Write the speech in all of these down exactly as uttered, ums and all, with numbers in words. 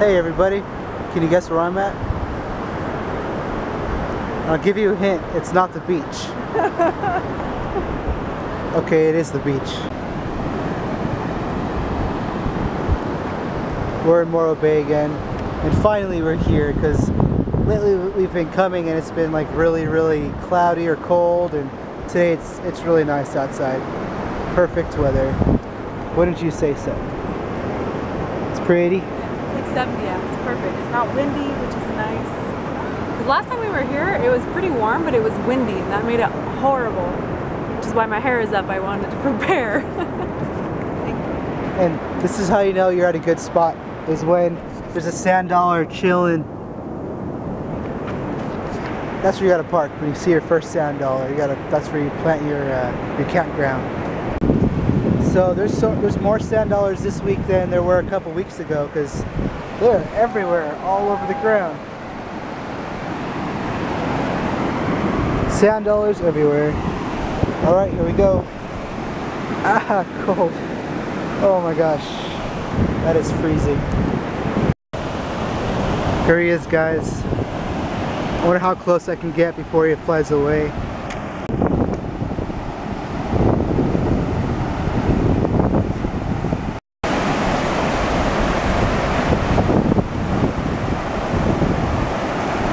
Hey everybody, can you guess where I'm at? I'll give you a hint, it's not the beach. Okay, it is the beach. We're in Morro Bay again, and finally we're here because lately we've been coming and it's been like really, really cloudy or cold, and today it's, it's really nice outside. Perfect weather. Wouldn't you say so? It's pretty. seventy, yeah, it's perfect. It's not windy, which is nice. The last time we were here, it was pretty warm, but it was windy, and that made it horrible, which is why my hair is up. I wanted to prepare. Thank you. And this is how you know you're at a good spot, is when there's a sand dollar chilling. That's where you gotta park. When you see your first sand dollar, you gotta. That's where you plant your uh, your campground. So there's so there's more sand dollars this week than there were a couple weeks ago, because they're everywhere, all over the ground. Sand dollars everywhere. All right, here we go. Ah, cold. Oh my gosh, that is freezing. Here he is, guys. I wonder how close I can get before he flies away.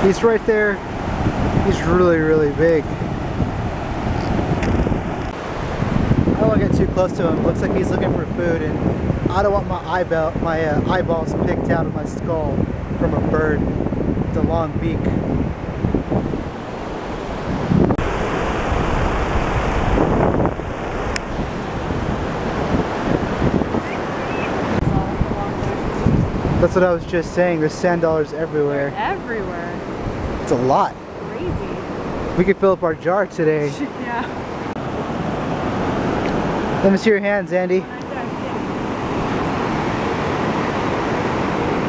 He's right there. He's really, really big. I don't want to get too close to him. Looks like he's looking for food, and I don't want my eyeball, my uh, eyeballs picked out of my skull from a bird with a long beak. That's what I was just saying. There's sand dollars everywhere. They're everywhere. It's a lot. Crazy. We could fill up our jar today. Yeah. Let me see your hands, Andy.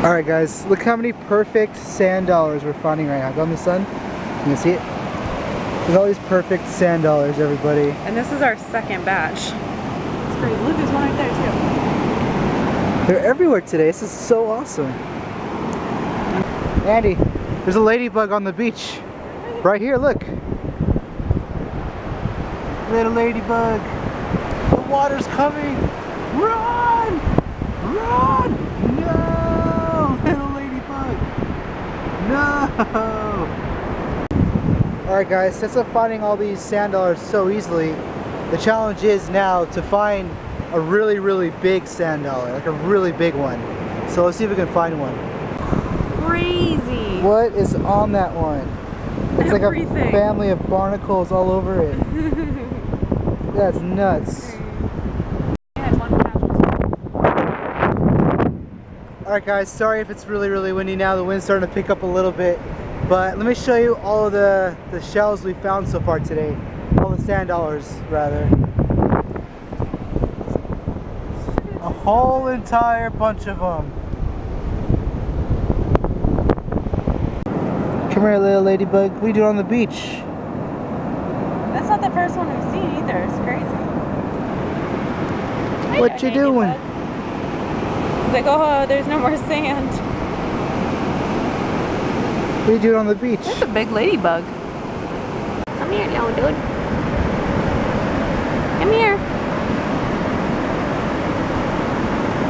All right, guys. Look how many perfect sand dollars we're finding right now. Go in the sun. You can see it. There's all these perfect sand dollars, everybody. And this is our second batch. It's pretty. Look, there's one right there too. They're everywhere today. This is so awesome. Andy. There's a ladybug on the beach. Right here, look. Little ladybug. The water's coming. Run! Run! No! Little ladybug. No! Alright guys, since I'm finding all these sand dollars so easily, the challenge is now to find a really, really big sand dollar. Like a really big one. So let's see if we can find one. Crazy! What is on that one? It's Everything. Like a family of barnacles all over it. That's nuts. Alright guys, sorry if it's really, really windy now. The wind's starting to pick up a little bit. But let me show you all of the, the shells we found so far today. All the sand dollars, rather. A whole entire bunch of them. Come here, little ladybug. What are you doing on the beach? That's not the first one we've seen either. It's crazy. What you doing? It's like, oh, there's no more sand. What are you doing on the beach? That's a big ladybug. Come here now, dude. Come here.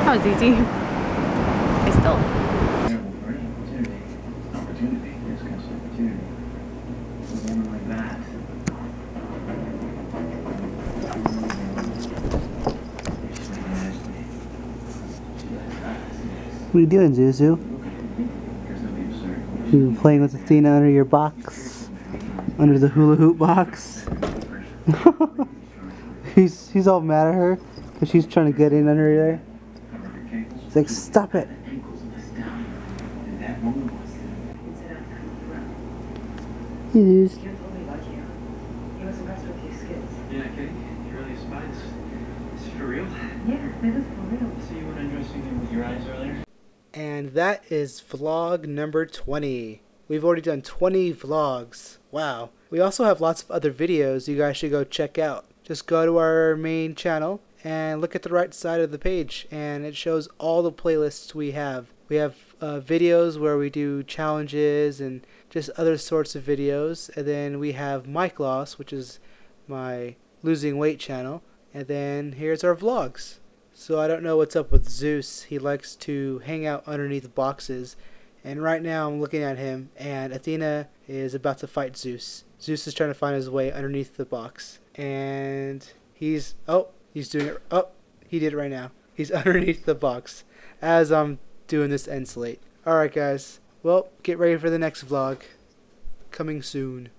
That was easy. I still... What are you doing, Zuzu? You playing with Athena under your box? Under the hula hoop box? he's, he's all mad at her because she's trying to get in under there. He's like, stop it! Hey, dudes. And that is vlog number twenty. We've already done twenty vlogs. Wow. We also have lots of other videos you guys should go check out. Just go to our main channel and look at the right side of the page, and it shows all the playlists we have. We have uh, videos where we do challenges and just other sorts of videos. And then we have MykLoss, which is my losing weight channel. And then here's our vlogs. So I don't know what's up with Zeus. He likes to hang out underneath boxes. And right now I'm looking at him, and Athena is about to fight Zeus. Zeus is trying to find his way underneath the box. And he's, oh, he's doing it. Oh, he did it right now. He's underneath the box as I'm doing this end slate. Alright guys, well, get ready for the next vlog. Coming soon.